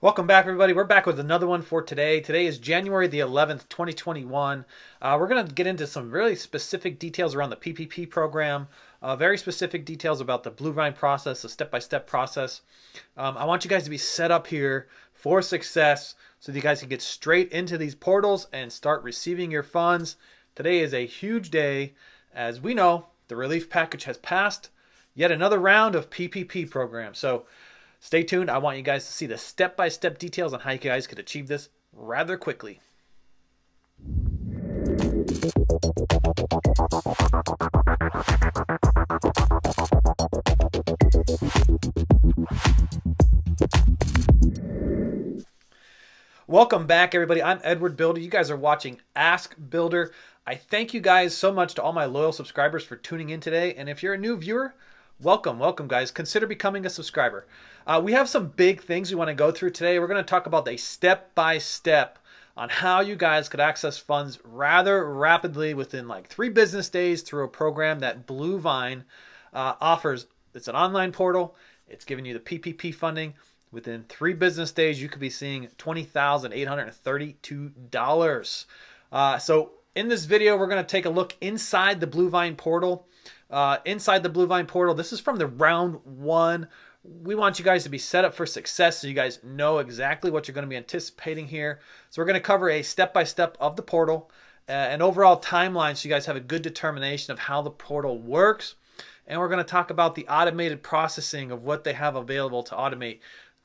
Welcome back, everybody. We're back with another one for today. Today is January the 11th, 2021. We're going to get into some really specific details around the PPP program, very specific details about the Bluevine process, the step-by-step process. I want you guys to be set up here for success so that you guys can get straight into these portals and start receiving your funds. Today is a huge day. As we know, the relief package has passed yet another round of PPP program. So stay tuned. I want you guys to see the step-by-step details on how you guys could achieve this rather quickly. Welcome back, everybody. I'm Edward Bilder. You guys are watching Ask Bilder. I thank you guys so much to all my loyal subscribers for tuning in today. And if you're a new viewer, Welcome guys. Consider becoming a subscriber. We have some big things we want to go through today. We're going to talk about a step-by-step on how you guys could access funds rather rapidly within like 3 business days through a program that Bluevine offers. It's an online portal. It's giving you the PPP funding. Within 3 business days, you could be seeing $20,832. So in this video, we're going to take a look inside the Bluevine portal. Inside the Bluevine portal, this is from the round 1. We want you guys to be set up for success so you guys know exactly what you're going to be anticipating here. So we're going to cover a step-by-step of the portal, an overall timeline so you guys have a good determination of how the portal works. And we're going to talk about the automated processing of what they have available to automate.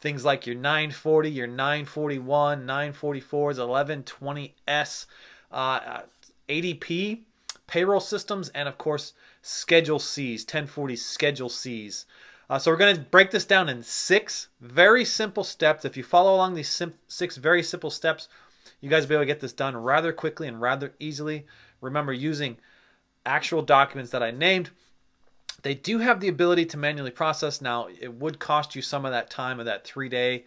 Things like your 940, your 941, 944s, 1120S, ADP, payroll systems, and of course, Schedule C's, 1040 Schedule C's. So we're going to break this down in 6 very simple steps. If you follow along these 6 very simple steps, you guys will be able to get this done rather quickly and rather easily. Remember, using actual documents that I named, they do have the ability to manually process. Now, it would cost you some of that time of that 3-day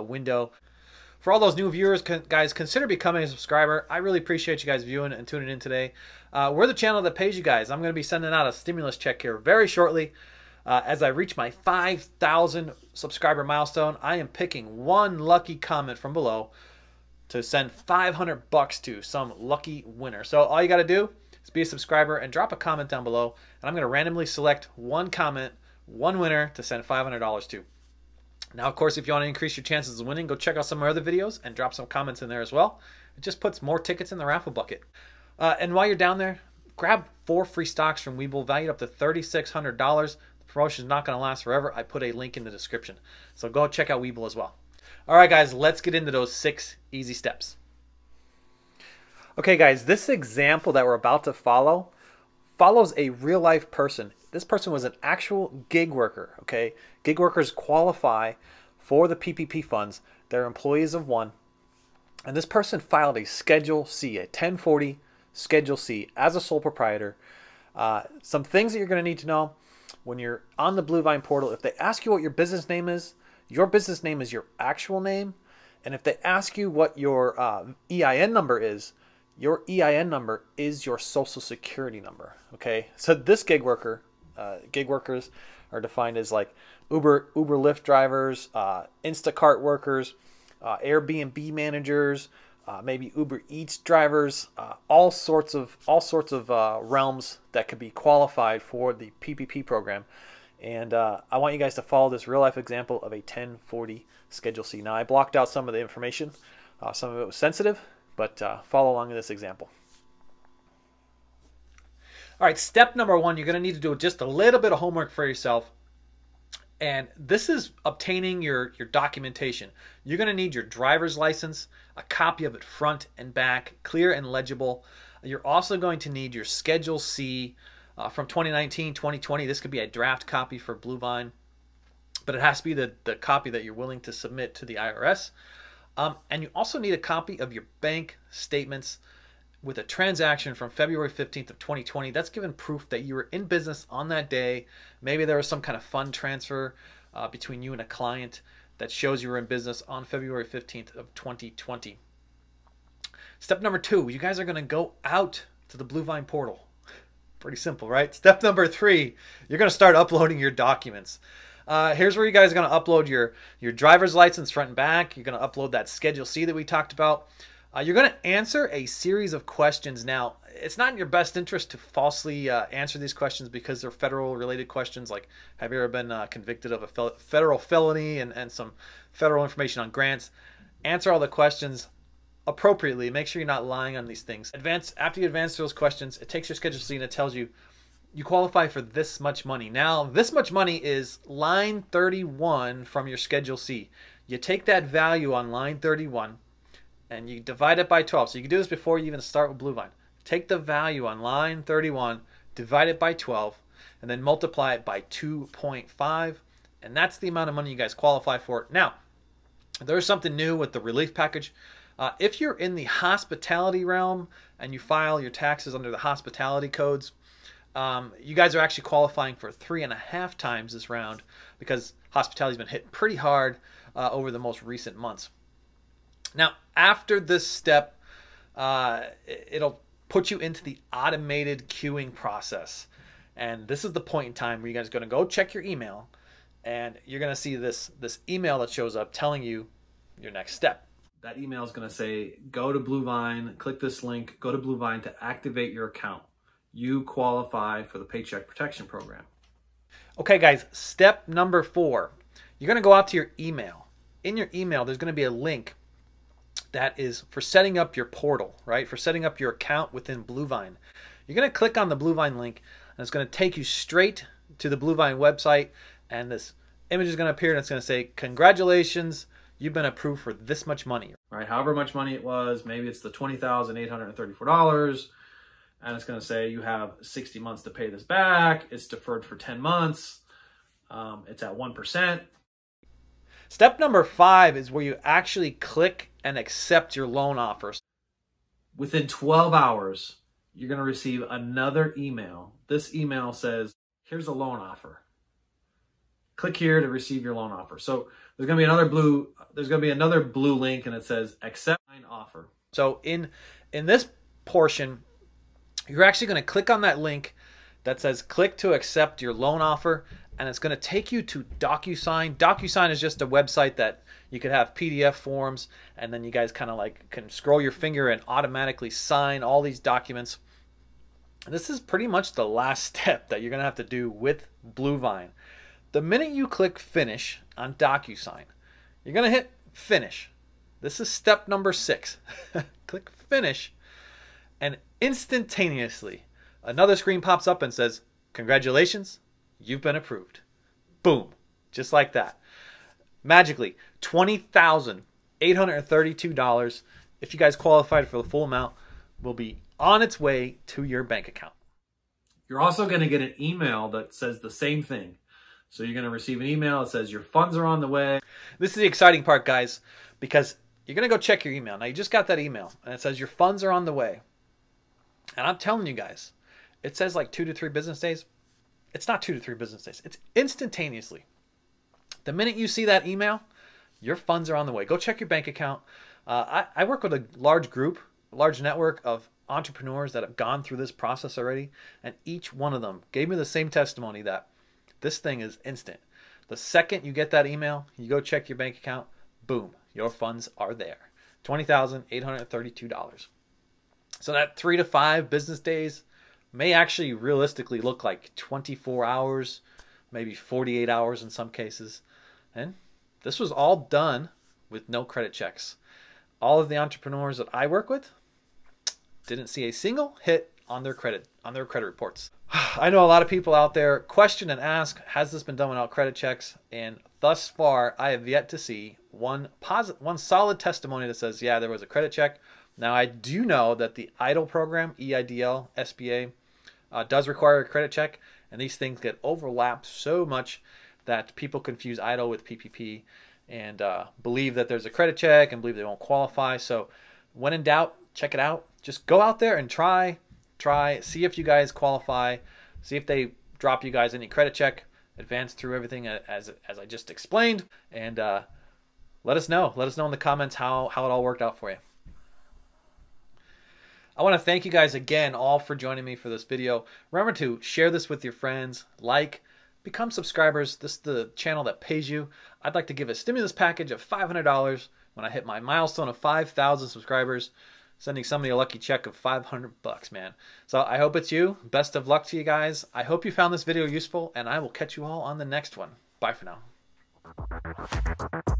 window. For all those new viewers, guys, consider becoming a subscriber. I really appreciate you guys viewing and tuning in today. We're the channel that pays you guys. I'm going to be sending out a stimulus check here very shortly. As I reach my 5,000 subscriber milestone, I am picking one lucky comment from below to send $500 to some lucky winner. So all you got to do is be a subscriber and drop a comment down below, and I'm going to randomly select one comment, one winner to send $500 to. Now, of course, if you want to increase your chances of winning, go check out some of our other videos and drop some comments in there as well. It just puts more tickets in the raffle bucket. And while you're down there, grab 4 free stocks from Webull valued up to $3,600. The promotion is not going to last forever. I put a link in the description. So go check out Webull as well. All right, guys, let's get into those 6 easy steps. Okay, guys, this example that we're about to follow follows a real-life person. This person was an actual gig worker, okay? Gig workers qualify for the PPP funds. They're employees of one. And this person filed a Schedule C, a 1040 Schedule C as a sole proprietor. Some things that you're going to need to know when you're on the Bluevine portal, if they ask you what your business name is your actual name. And if they ask you what your EIN number is, your EIN number is your social security number, okay? So this gig worker, gig workers are defined as like Uber Lyft drivers, Instacart workers, Airbnb managers, maybe Uber Eats drivers, all sorts of realms that could be qualified for the PPP program. And I want you guys to follow this real life example of a 1040 Schedule C. Now, I blocked out some of the information. Some of it was sensitive, but follow along in this example. All right, step number 1, you're going to need to do just a little bit of homework for yourself. And this is obtaining your documentation. You're going to need your driver's license, a copy of it front and back, clear and legible. You're also going to need your Schedule C from 2019, 2020. This could be a draft copy for Bluevine, but it has to be the copy that you're willing to submit to the IRS. And you also need a copy of your bank statements with a transaction from February 15th of 2020. That's given proof that you were in business on that day. Maybe there was some kind of fund transfer between you and a client that shows you were in business on February 15th of 2020. Step number 2, you guys are gonna go out to the Bluevine portal. Pretty simple, right? Step number 3, you're gonna start uploading your documents. Here's where you guys are going to upload your driver's license front and back. You're going to upload that Schedule C that we talked about. You're going to answer a series of questions. Now, it's not in your best interest to falsely answer these questions because they're federal-related questions like, have you ever been convicted of a federal felony, and some federal information on grants. Answer all the questions appropriately. Make sure you're not lying on these things. After you advance those questions, it takes your Schedule C and it tells you, you qualify for this much money. Now, this much money is line 31 from your Schedule C. You take that value on line 31 and you divide it by 12. So you can do this before you even start with Bluevine. Take the value on line 31, divide it by 12, and then multiply it by 2.5. And that's the amount of money you guys qualify for. Now, there's something new with the relief package. If you're in the hospitality realm and you file your taxes under the hospitality codes, you guys are actually qualifying for 3.5 times this round because hospitality's been hit pretty hard over the most recent months. Now, after this step, it'll put you into the automated queuing process. And this is the point in time where you guys are going to go check your email, and you're going to see this email that shows up telling you your next step. That email is going to say, go to Bluevine, click this link, go to Bluevine to activate your account. You qualify for the Paycheck Protection Program. Okay guys, step number 4. You're going to go out to your email. In your email, there's going to be a link that is for setting up your portal, right? For setting up your account within Bluevine. You're going to click on the Bluevine link, and it's going to take you straight to the Bluevine website, and this image is going to appear, and it's going to say, congratulations, you've been approved for this much money. All right, however much money it was, maybe it's the $20,834, and it's going to say you have 60 months to pay this back, it's deferred for 10 months, it's at 1%. Step number 5 is where you actually click and accept your loan offers. Within 12 hours, you're going to receive another email. This email says, here's a loan offer. Click here to receive your loan offer. So there's going to be another blue link, and it says accept my offer. So in this portion, you're actually going to click on that link that says click to accept your loan offer, and it's going to take you to DocuSign. DocuSign is just a website that you could have PDF forms, and then you guys kind of like can scroll your finger and automatically sign all these documents. And this is pretty much the last step that you're going to have to do with Bluevine. The minute you click finish on DocuSign, you're going to hit finish. This is step number 6. Click finish, and instantaneously another screen pops up and says, congratulations, you've been approved. Boom. Just like that. Magically, $20,832, if you guys qualified for the full amount, will be on its way to your bank account. You're also going to get an email that says the same thing. So you're going to receive an email that says your funds are on the way. This is the exciting part, guys, because you're going to go check your email. Now, you just got that email, and it says your funds are on the way. And I'm telling you guys, it says like 2 to 3 business days. It's not 2 to 3 business days. It's instantaneously. The minute you see that email, your funds are on the way. Go check your bank account. I work with a large group, a large network of entrepreneurs that have gone through this process already, and each one of them gave me the same testimony that this thing is instant. The second you get that email, you go check your bank account, boom, your funds are there. $20,832. So that 3 to 5 business days may actually realistically look like 24 hours, maybe 48 hours in some cases. And this was all done with no credit checks. All of the entrepreneurs that I work with didn't see a single hit on their credit reports. I know a lot of people out there question and ask, has this been done without credit checks? And thus far, I have yet to see one solid testimony that says, yeah, there was a credit check. Now, I do know that the EIDL program, EIDL, SBA, does require a credit check, and these things get overlapped so much that people confuse EIDL with PPP and believe that there's a credit check and believe they won't qualify. So when in doubt, check it out. Just go out there and try, see if you guys qualify, see if they drop you guys any credit check, advance through everything as I just explained, and let us know in the comments how it all worked out for you. I want to thank you guys again all for joining me for this video. Remember to share this with your friends, like, become subscribers. This is the channel that pays you. I'd like to give a stimulus package of $500 when I hit my milestone of 5,000 subscribers, sending somebody a lucky check of 500 bucks, man. So I hope it's you. Best of luck to you guys. I hope you found this video useful, and I will catch you all on the next one. Bye for now.